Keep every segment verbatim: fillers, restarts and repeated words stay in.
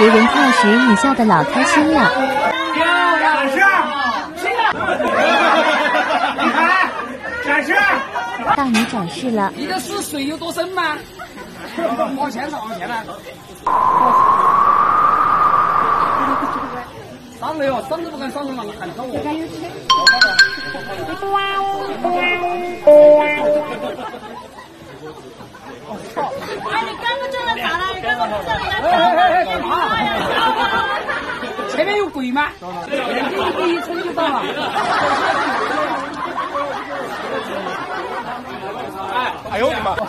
别人跳时你笑得老开心了。展示，你看，展示。到你展示了。你的是水有多深吗？往前走，往前来。上来哟，上次不敢上来嘛，喊疼我。 哎，你刚刚撞到啥了？你刚刚撞到啥了？干嘛呀？前面有鬼吗？一步一冲就到了。哎，哎呦我的妈！我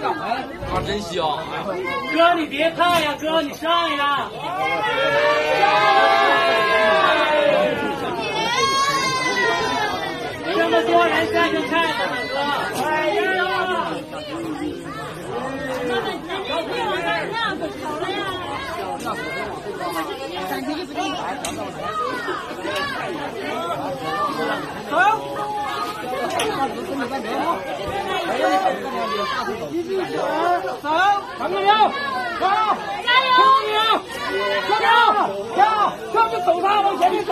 操！ 啊，真香！哥，你别看呀，哥，你上呀！这么多人在这看呢，哥！哎呀！走！ 走，咱们走，加油！加油！加油！加油！加油！走上，往前面走。